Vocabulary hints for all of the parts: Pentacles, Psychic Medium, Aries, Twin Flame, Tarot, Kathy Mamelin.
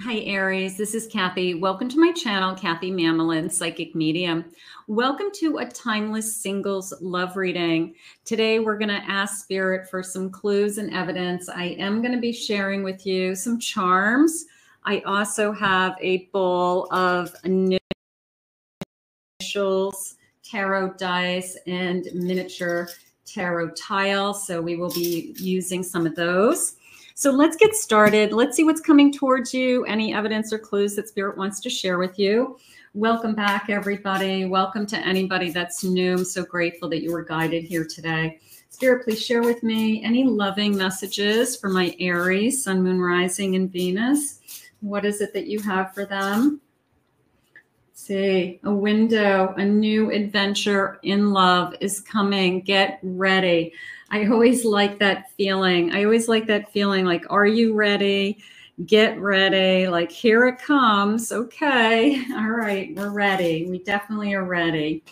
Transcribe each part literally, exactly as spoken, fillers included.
Hi, Aries. This is Kathy. Welcome to my channel, Kathy Mamelin, Psychic Medium. Welcome to a timeless singles love reading. Today, we're going to ask Spirit for some clues and evidence. I am going to be sharing with you some charms. I also have a bowl of initials, tarot dice, and miniature tarot tiles. So we will be using some of those. So let's get started. Let's see what's coming towards you. Any evidence or clues that Spirit wants to share with you. Welcome back, everybody. Welcome to anybody that's new. I'm so grateful that you were guided here today. Spirit, please share with me any loving messages for my Aries, Sun, Moon, Rising, and Venus. What is it that you have for them? Let's see, a window, a new adventure in love is coming. Get ready. I always like that feeling. I always like that feeling like, are you ready? Get ready. Like, here it comes. Okay. All right. We're ready. We definitely are ready.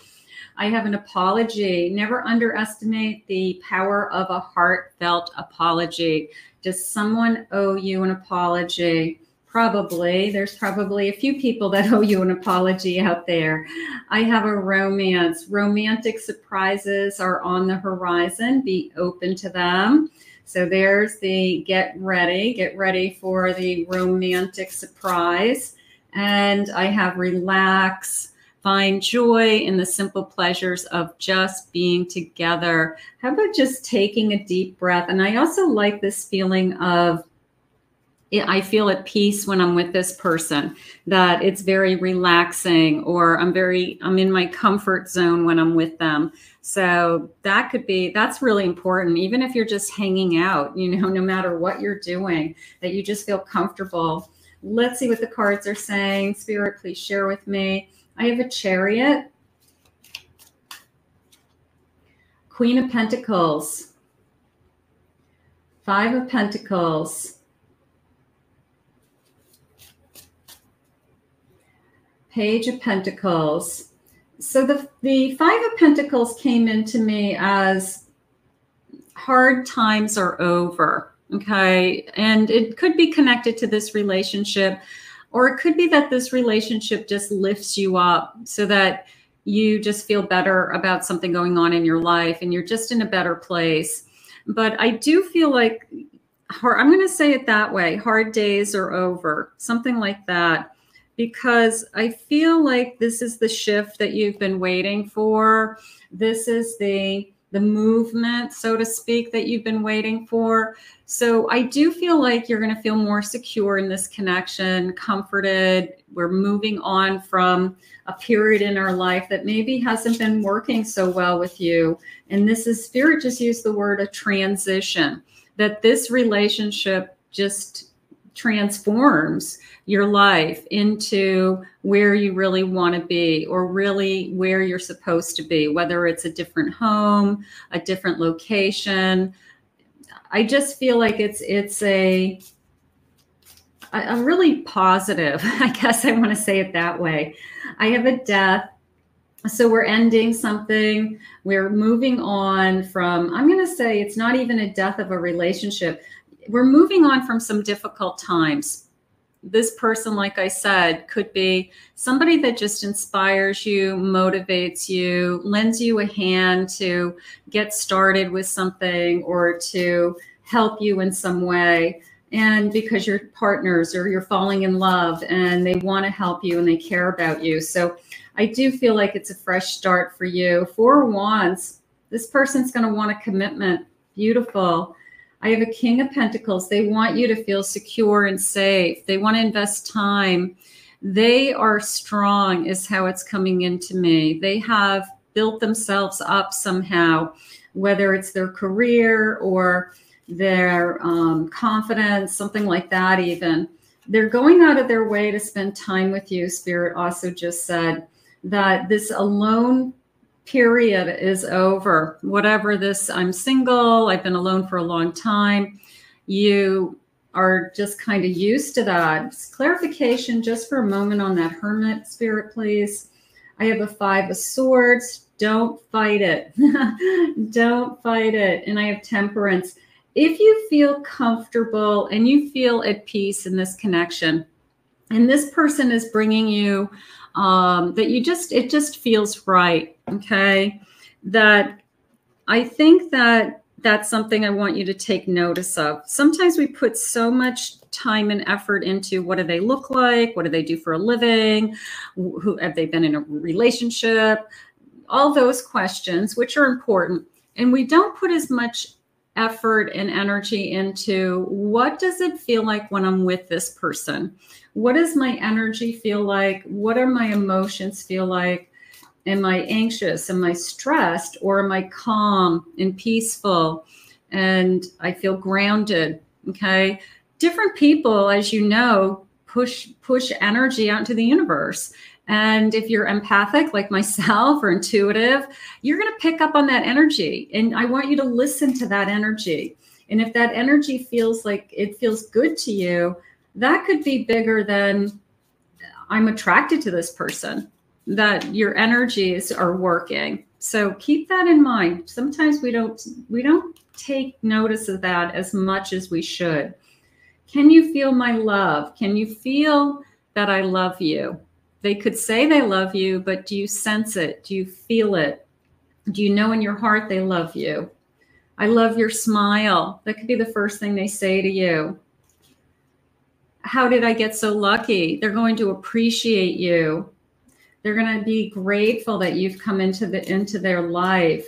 I have an apology. Never underestimate the power of a heartfelt apology. Does someone owe you an apology? Probably. There's probably a few people that owe you an apology out there. I have a romance. Romantic surprises are on the horizon. Be open to them. So there's the get ready. Get ready for the romantic surprise. And I have relax. Find joy in the simple pleasures of just being together. How about just taking a deep breath? And I also like this feeling of I feel at peace when I'm with this person, that it's very relaxing, or I'm very, I'm in my comfort zone when I'm with them. So that could be, that's really important. Even if you're just hanging out, you know, no matter what you're doing, that you just feel comfortable. Let's see what the cards are saying. Spirit, please share with me. I have a Chariot, Queen of Pentacles, Five of Pentacles, Page of Pentacles. So the, the Five of Pentacles came into me as hard times are over, okay? And it could be connected to this relationship, or it could be that this relationship just lifts you up so that you just feel better about something going on in your life and you're just in a better place. But I do feel like, I'm gonna say it that way, hard days are over, something like that. Because I feel like this is the shift that you've been waiting for. This is the, the movement, so to speak, that you've been waiting for. So I do feel like you're going to feel more secure in this connection, comforted. We're moving on from a period in our life that maybe hasn't been working so well with you. And this is, Spirit just used the word a transition, that this relationship just transforms your life into where you really want to be, or really where you're supposed to be, whether it's a different home, a different location. I just feel like it's it's a, a really positive, I guess I want to say it that way. I have a death. So we're ending something, we're moving on from, I'm going to say it's not even a death of a relationship. We're moving on from some difficult times. This person, like I said, could be somebody that just inspires you, motivates you, lends you a hand to get started with something or to help you in some way. And because you're partners or you're falling in love and they want to help you and they care about you. So I do feel like it's a fresh start for you. For once, this person's going to want a commitment. Beautiful. I have a King of Pentacles. They want you to feel secure and safe. They want to invest time. They are strong is how it's coming into me. They have built themselves up somehow, whether it's their career or their um, confidence, something like that even. They're going out of their way to spend time with you. Spirit also just said that this alone period is over. Whatever this, I'm single, I've been alone for a long time. You are just kind of used to that. Just clarification just for a moment on that Hermit, Spirit, please. I have a Five of Swords. Don't fight it. Don't fight it. And I have Temperance. If you feel comfortable and you feel at peace in this connection, And this person is bringing you um, that you just, it just feels right. Okay. That I think that that's something I want you to take notice of. Sometimes we put so much time and effort into what do they look like? What do they do for a living? Who have they been in a relationship? All those questions, which are important. And we don't put as much effort and energy into what does it feel like when I'm with this person? What does my energy feel like? What are my emotions feel like? Am I anxious? Am I stressed? Or am I calm and peaceful? And I feel grounded. Okay. Different people, as you know, push, push energy out into the universe. And if you're empathic, like myself, or intuitive, you're going to pick up on that energy. And I want you to listen to that energy. And if that energy feels like it feels good to you, that could be bigger than I'm attracted to this person, that your energies are working. So keep that in mind. Sometimes we don't, we don't take notice of that as much as we should. Can you feel my love? Can you feel that I love you? They could say they love you, but do you sense it? Do you feel it? Do you know in your heart they love you? I love your smile. That could be the first thing they say to you. How did I get so lucky? They're going to appreciate you. They're going to be grateful that you've come into the into their life.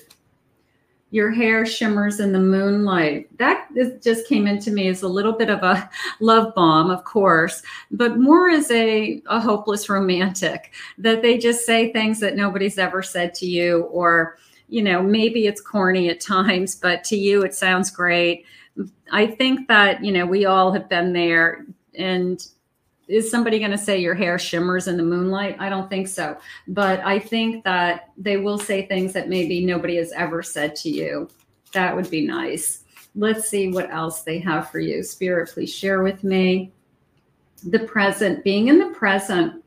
Your hair shimmers in the moonlight. That is, just came into me as a little bit of a love bomb, of course, but more as a, a hopeless romantic, that they just say things that nobody's ever said to you, or, you know, maybe it's corny at times, but to you, it sounds great. I think that, you know, we all have been there. And is somebody going to say your hair shimmers in the moonlight? I don't think so. But I think that they will say things that maybe nobody has ever said to you. That would be nice. Let's see what else they have for you. Spirit, please share with me. The present, being in the present.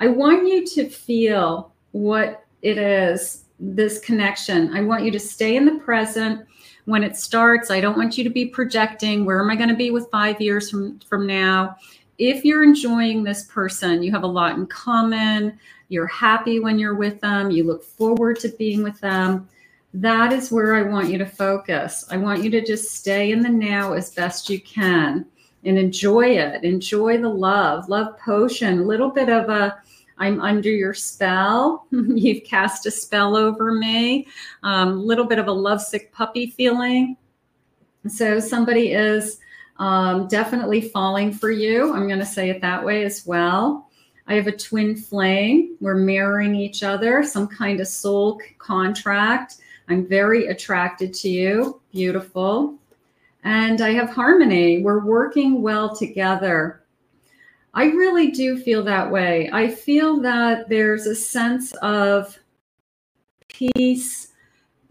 I want you to feel what it is, this connection. I want you to stay in the present. When it starts, I don't want you to be projecting. Where am I going to be with five years from, from now? If you're enjoying this person, you have a lot in common, you're happy when you're with them, you look forward to being with them, that is where I want you to focus. I want you to just stay in the now as best you can and enjoy it. Enjoy the love, love potion, a little bit of a, I'm under your spell, you've cast a spell over me, a um, little bit of a lovesick puppy feeling. So somebody is Um, definitely falling for you. I'm going to say it that way as well. I have a twin flame. We're mirroring each other, some kind of soul contract. I'm very attracted to you. Beautiful. And I have harmony. We're working well together. I really do feel that way. I feel that there's a sense of peace.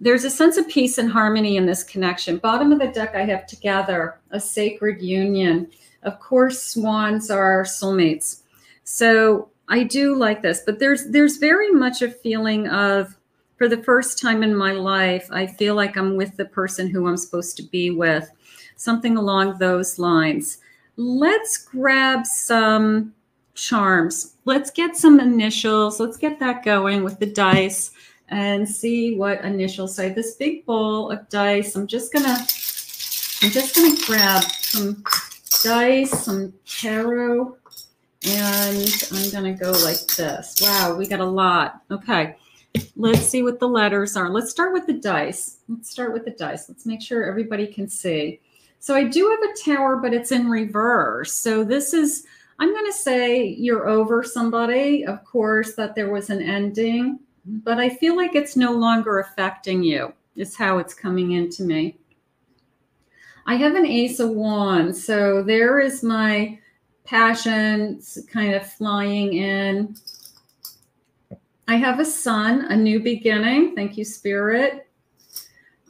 There's a sense of peace and harmony in this connection. Bottom of the deck, I have together, a sacred union. Of course, swans are soulmates. So I do like this, but there's there's very much a feeling of, for the first time in my life, I feel like I'm with the person who I'm supposed to be with. Something along those lines. Let's grab some charms. Let's get some initials. Let's get that going with the dice and see what initials say. This big bowl of dice, I'm just gonna, I'm just gonna grab some dice, some tarot, and I'm gonna go like this. Wow, we got a lot. Okay, let's see what the letters are. Let's start with the dice. Let's start with the dice. Let's make sure everybody can see. So I do have a tower, but it's in reverse. So this is, I'm gonna say you're over somebody. Of course, that there was an ending, but I feel like it's no longer affecting you, is how it's coming into me. I have an ace of wands. So there is my passion kind of flying in. I have a sun, a new beginning. Thank you, Spirit.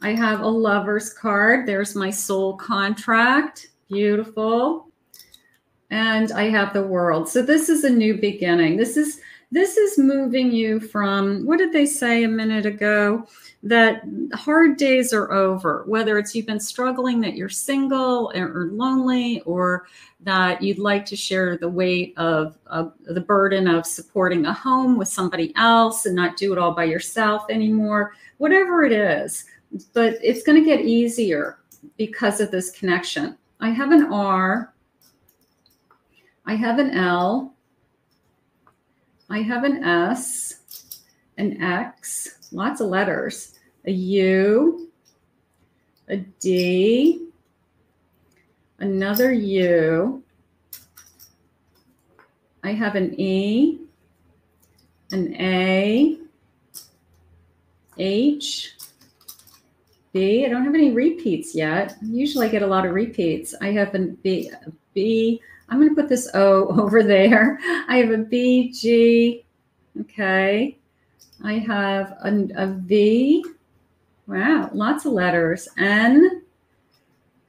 I have a lover's card. There's my soul contract. Beautiful. And I have the world. So this is a new beginning. This is This is moving you from, what did they say a minute ago? That hard days are over, whether it's you've been struggling that you're single or lonely, or that you'd like to share the weight of, of the burden of supporting a home with somebody else and not do it all by yourself anymore, whatever it is. But it's going to get easier because of this connection. I have an R. I have an L. I have an S, an X, lots of letters, a U, a D, another U. I have an E, an A, H, B. I don't have any repeats yet. Usually I get a lot of repeats. I have a B, a B. I'm going to put this O over there. I have a B, G. Okay. I have a, a V. Wow, lots of letters. N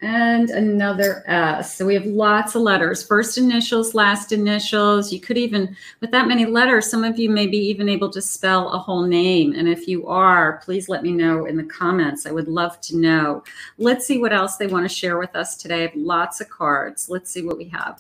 and another S. So we have lots of letters. First initials, last initials. You could even, with that many letters, some of you may be even able to spell a whole name. And if you are, please let me know in the comments. I would love to know. Let's see what else they want to share with us today. I have lots of cards. Let's see what we have.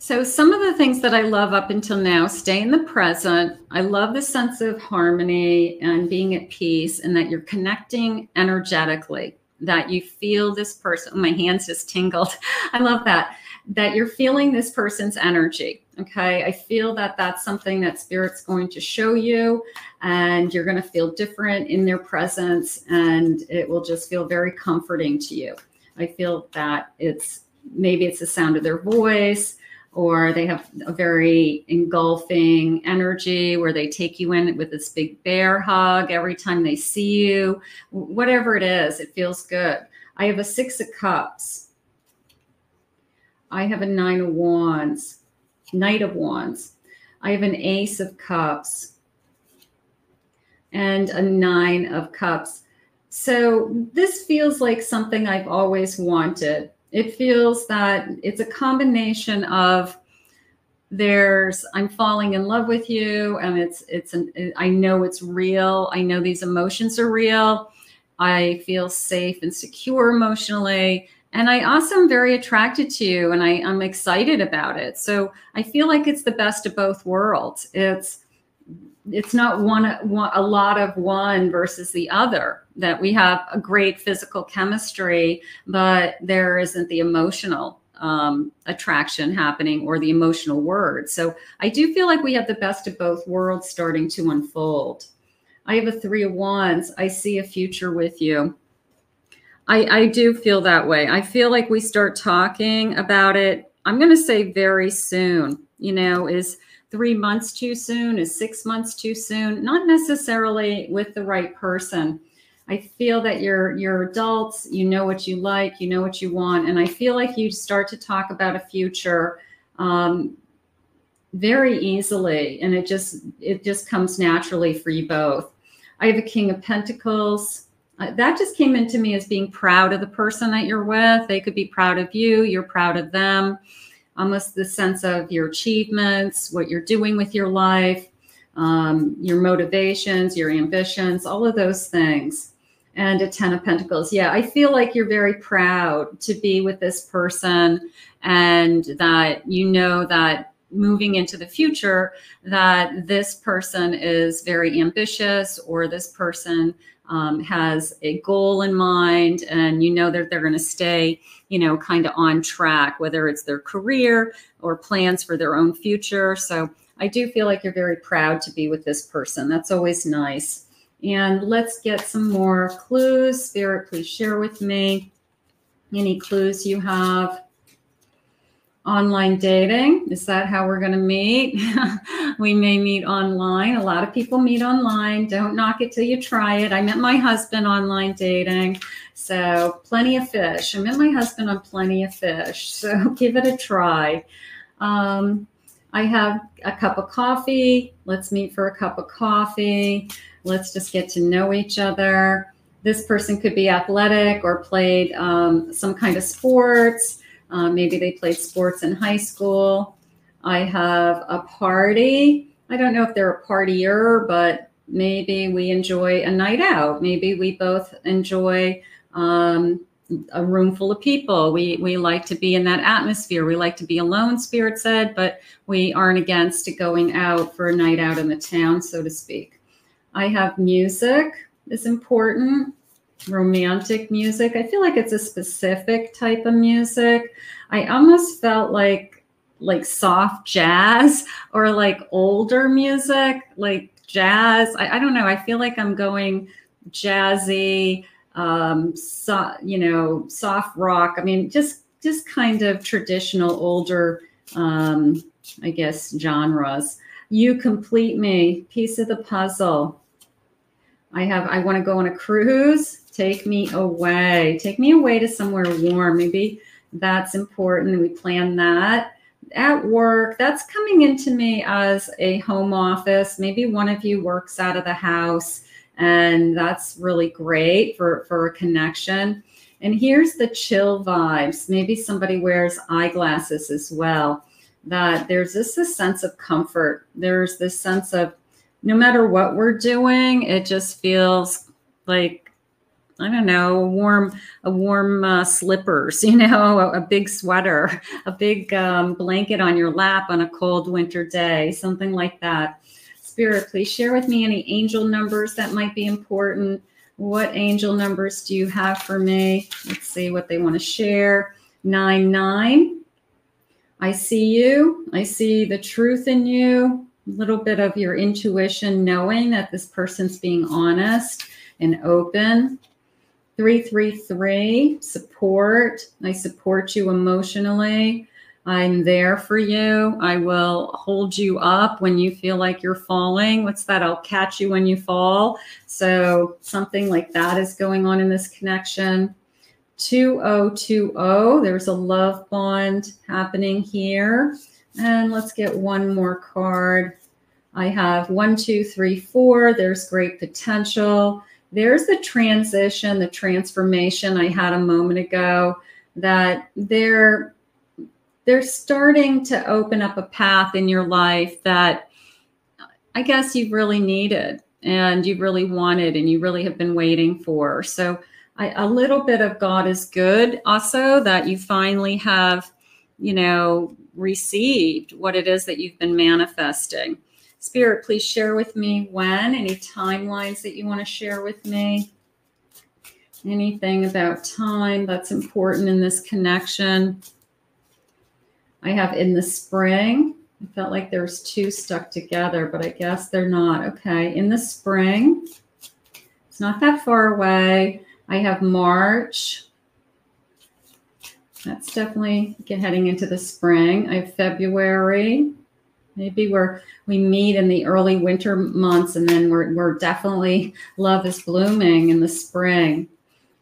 So some of the things that I love up until now, stay in the present. I love the sense of harmony and being at peace and that you're connecting energetically, that you feel this person. My hands just tingled. I love that, that you're feeling this person's energy. Okay. I feel that that's something that Spirit's going to show you, and you're going to feel different in their presence, and it will just feel very comforting to you. I feel that it's, maybe it's the sound of their voice, or they have a very engulfing energy where they take you in with this big bear hug every time they see you. Whatever it is, it feels good. I have a Six of Cups. I have a Nine of Wands, Knight of Wands. I have an Ace of Cups and a Nine of Cups. So this feels like something I've always wanted. It feels that it's a combination of there's, I'm falling in love with you, and it's, it's an, I know it's real. I know these emotions are real. I feel safe and secure emotionally. And I also am very attracted to you, and I, I'm excited about it. So I feel like it's the best of both worlds. It's, it's not one, a lot of one versus the other, that we have a great physical chemistry, but there isn't the emotional um, attraction happening or the emotional word. So I do feel like we have the best of both worlds starting to unfold. I have a Three of Wands. I see a future with you. I, I do feel that way. I feel like we start talking about it. I'm going to say very soon. You know, is three months too soon? Is six months too soon? Not necessarily with the right person. I feel that you're, you're adults, you know what you like, you know what you want. And I feel like you start to talk about a future um, very easily. And it just, it just comes naturally for you both. I have a King of Pentacles. Uh, that just came into me as being proud of the person that you're with. They could be proud of you. You're proud of them. Almost the sense of your achievements, what you're doing with your life, um, your motivations, your ambitions, all of those things. And a Ten of Pentacles. Yeah, I feel like you're very proud to be with this person, and that you know that moving into the future, that this person is very ambitious, or this person um, has a goal in mind, and you know that they're going to stay, you know, kind of on track, whether it's their career or plans for their own future. So I do feel like you're very proud to be with this person. That's always nice. And let's get some more clues. Spirit, please share with me any clues you have. Online dating. Is that how we're going to meet? We may meet online. A lot of people meet online. Don't knock it till you try it. I met my husband online dating. So Plenty of Fish. I met my husband on Plenty of Fish. So give it a try. Um, I have a cup of coffee. Let's meet for a cup of coffee. Let's just get to know each other. This person could be athletic or played um, some kind of sports. Uh, maybe they played sports in high school. I have a party. I don't know if they're a partier, but maybe we enjoy a night out. Maybe we both enjoy um, a room full of people. We, we like to be in that atmosphere. We like to be alone, Spirit said, but we aren't against going out for a night out in the town, so to speak. I have music is important. Romantic music. I feel like it's a specific type of music. I almost felt like like soft jazz or like older music, like jazz. I, I don't know. I feel like I'm going jazzy, um, so, you know, soft rock. I mean, just just kind of traditional, older, um, I guess, genres. You complete me, piece of the puzzle. I have, I want to go on a cruise. Take me away. Take me away to somewhere warm. Maybe that's important. We plan that. At work, that's coming into me as a home office. Maybe one of you works out of the house, and that's really great for, for a connection. And here's the chill vibes. Maybe somebody wears eyeglasses as well. That there's this, this sense of comfort. There's this sense of, no matter what we're doing, it just feels like, I don't know, a warm, a warm uh, slippers, you know, a, a big sweater, a big um, blanket on your lap on a cold winter day, something like that. Spirit, please share with me any angel numbers that might be important. What angel numbers do you have for me? Let's see what they want to share. Nine, nine. I see you. I see the truth in you. Little bit of your intuition, knowing that this person's being honest and open. three three three, support. I support you emotionally. I'm there for you. I will hold you up when you feel like you're falling. What's that? I'll catch you when you fall. So something like that is going on in this connection. two oh two oh, there's a love bond happening here. And let's get one more card. I have one, two, three, four. There's great potential. There's the transition, the transformation I had a moment ago, that they're, they're starting to open up a path in your life that I guess you've really needed and you've really wanted and you really have been waiting for. So I, a little bit of God is good also, that you finally have, you know, received what it is that you've been manifesting. Spirit, please share with me when, any timelines that you want to share with me, anything about time that's important in this connection. I have in the spring. I felt like there's two stuck together, but I guess they're not. Okay. In the spring, it's not that far away. I have March. That's definitely heading into the spring. I have February. Maybe we're, we meet in the early winter months, and then we're, we're definitely, love is blooming in the spring.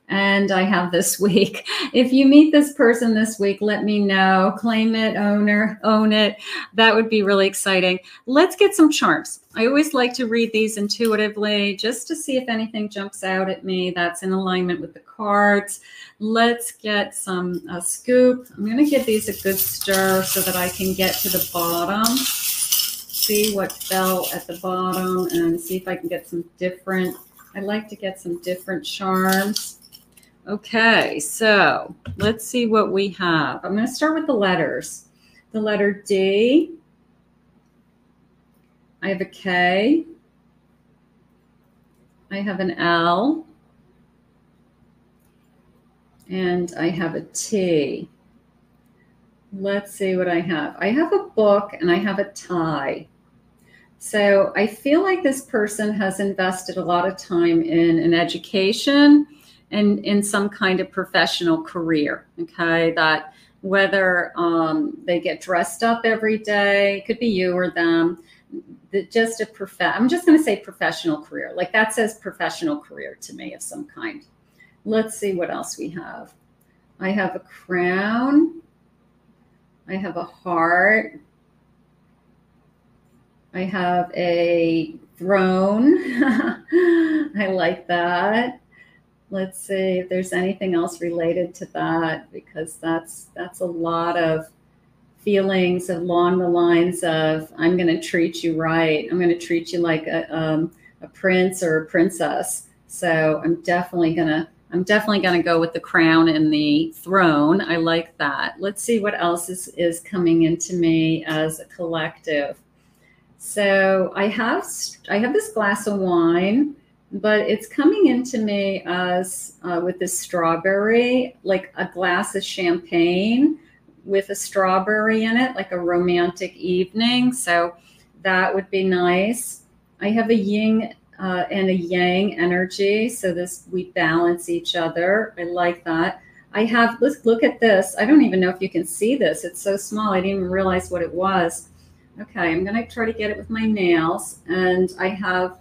And I have this week. If you meet this person this week, let me know. Claim it, owner, own it. That would be really exciting. Let's get some charms. I always like to read these intuitively just to see if anything jumps out at me that's in alignment with the cards. Let's get some uh, scoop. I'm going to give these a good stir so that I can get to the bottom, see what fell at the bottom, and see if I can get some different. I like to get some different charms. Okay, so let's see what we have. I'm going to start with the letters. The letter D. I have a K. I have an L. And I have a T. Let's see what I have. I have a book and I have a tie. So I feel like this person has invested a lot of time in an education and in some kind of professional career, okay, that whether um, they get dressed up every day, could be you or them, that just a prof- I'm just going to say professional career, like that says professional career to me of some kind. Let's see what else we have. I have a crown. I have a heart. I have a throne. I like that. Let's see if there's anything else related to that, because that's that's a lot of feelings along the lines of, I'm going to treat you right. I'm going to treat you like a, um, a prince or a princess. So I'm definitely going to, I'm definitely going to go with the crown and the throne. I like that. Let's see what else is, is coming into me as a collective. So I have, I have this glass of wine, but it's coming into me as uh, with this strawberry, like a glass of champagne with a strawberry in it, like a romantic evening. So that would be nice. I have a yin uh, and a yang energy. So this, we balance each other. I like that. I have, let's look at this. I don't even know if you can see this. It's so small. I didn't even realize what it was. Okay. I'm going to try to get it with my nails. And I have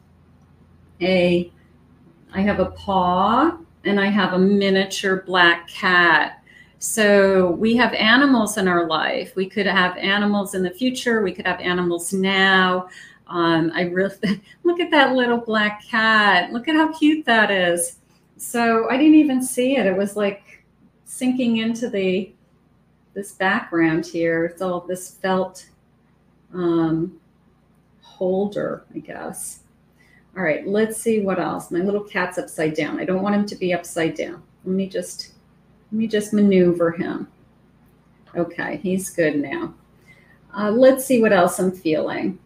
a, I have a paw and I have a miniature black cat. So we have animals in our life. We could have animals in the future. We could have animals now. Um, I really look at that little black cat. Look at how cute that is. So I didn't even see it. It was like sinking into the this background here. It's all this felt um, holder, I guess. All right, let's see what else. My little cat's upside down. I don't want him to be upside down. Let me just. Let me just maneuver him. Okay, he's good now. Uh, let's see what else I'm feeling.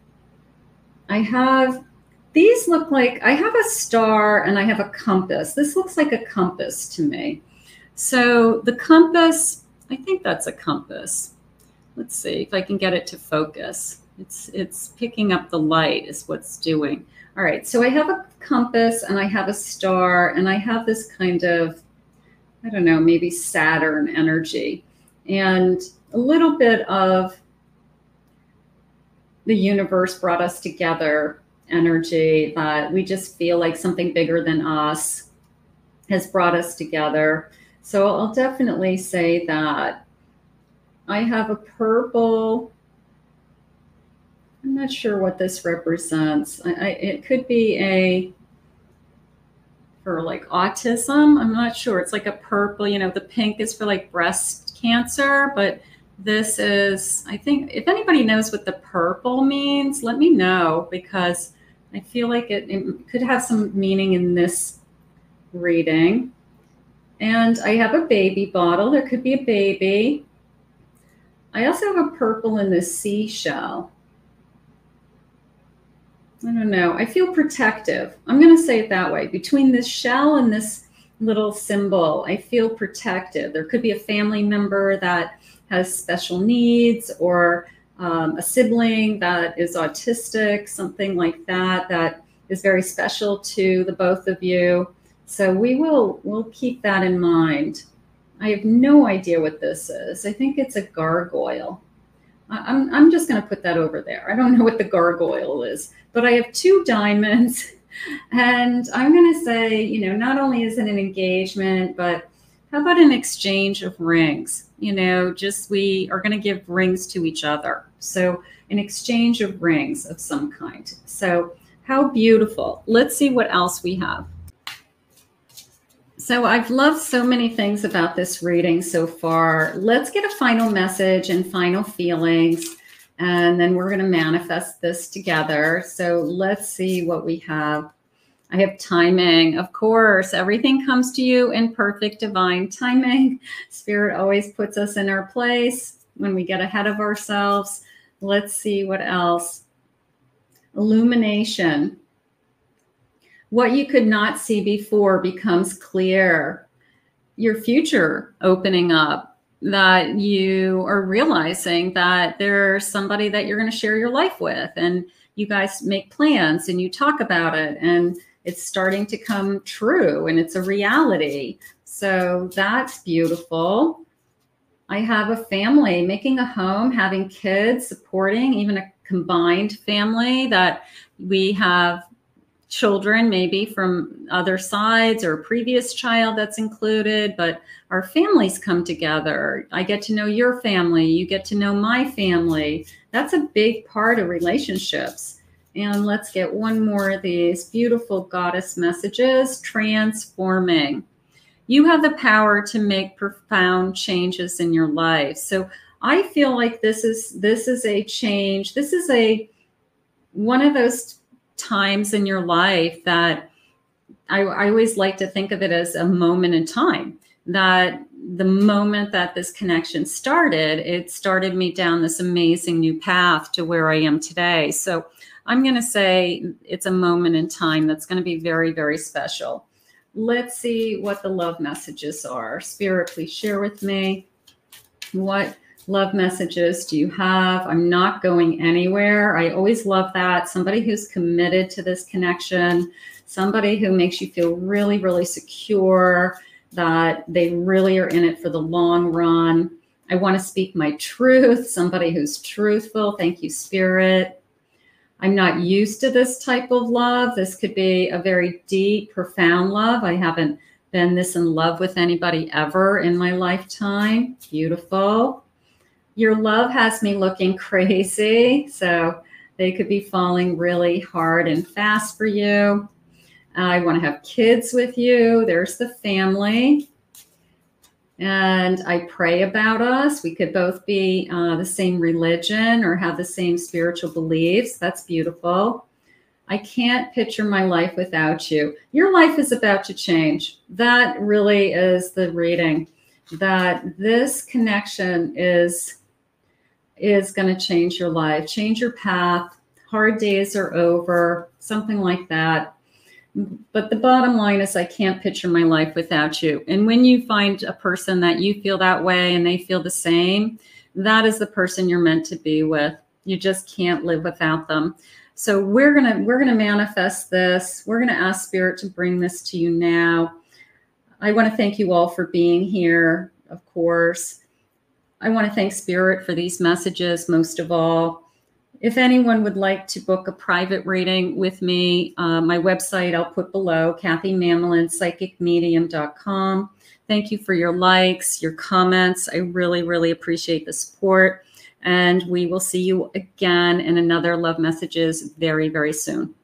I have, these look like, I have a star and I have a compass. This looks like a compass to me. So the compass, I think that's a compass. Let's see if I can get it to focus. It's, it's picking up the light is what's doing. All right, so I have a compass and I have a star and I have this kind of, I don't know, maybe Saturn energy and a little bit of the universe brought us together energy that we just feel like something bigger than us has brought us together. So I'll definitely say that. I have a purple. I'm not sure what this represents. I, I, it could be a for like autism. I'm not sure. It's like a purple, you know, the pink is for like breast cancer, but this is, I think if anybody knows what the purple means, let me know, because I feel like it, it could have some meaning in this reading. And I have a baby bottle. There could be a baby. I also have a purple in the seashell. I don't know. I feel protective. I'm going to say it that way. Between this shell and this little symbol, I feel protective. There could be a family member that has special needs or um, a sibling that is autistic, something like that, that is very special to the both of you. So we will we'll keep that in mind. I have no idea what this is. I think it's a gargoyle. I'm, I'm just going to put that over there. I don't know what the gargoyle is, but I have two diamonds and I'm going to say, you know, not only is it an engagement, but how about an exchange of rings? You know, just we are going to give rings to each other. So an exchange of rings of some kind. So how beautiful. Let's see what else we have. So I've loved so many things about this reading so far. Let's get a final message and final feelings, and then we're going to manifest this together. So let's see what we have. I have timing. Of course, everything comes to you in perfect divine timing. Spirit always puts us in our place when we get ahead of ourselves. Let's see what else. Illumination. What you could not see before becomes clear. Your future opening up, that you are realizing that there's somebody that you're going to share your life with, and you guys make plans and you talk about it, and it's starting to come true and it's a reality. So that's beautiful. I have a family, making a home, having kids, supporting, even a combined family that we have children maybe from other sides or a previous child that's included, but our families come together. I get to know your family. You get to know my family. That's a big part of relationships. And let's get one more of these beautiful goddess messages. Transforming. You have the power to make profound changes in your life. So I feel like this is this is a change. This is a one of those times in your life that I, I always like to think of it as a moment in time, that the moment that this connection started, it started me down this amazing new path to where I am today. So I'm going to say it's a moment in time that's going to be very, very special. Let's see what the love messages are. Spirit, please share with me. What love messages do you have? I'm not going anywhere. I always love that. Somebody who's committed to this connection, somebody who makes you feel really, really secure, that they really are in it for the long run. I want to speak my truth, somebody who's truthful. Thank you, Spirit. I'm not used to this type of love. This could be a very deep, profound love. I haven't been this in love with anybody ever in my lifetime. Beautiful. Your love has me looking crazy. So they could be falling really hard and fast for you. I want to have kids with you. There's the family. And I pray about us. We could both be uh, the same religion or have the same spiritual beliefs. That's beautiful. I can't picture my life without you. Your life is about to change. That really is the reading, that this connection is, is going to change your life, change your path. Hard days are over, something like that. But the bottom line is I can't picture my life without you. And when you find a person that you feel that way and they feel the same, that is the person you're meant to be with. You just can't live without them. So we're going to we're going to manifest this. We're going to ask Spirit to bring this to you now. I want to thank you all for being here, of course. I want to thank Spirit for these messages most of all. If anyone would like to book a private reading with me, uh, my website I'll put below, kathy mamelin psychic medium dot com. Thank you for your likes, your comments. I really, really appreciate the support. And we will see you again in another Love Messages very, very soon.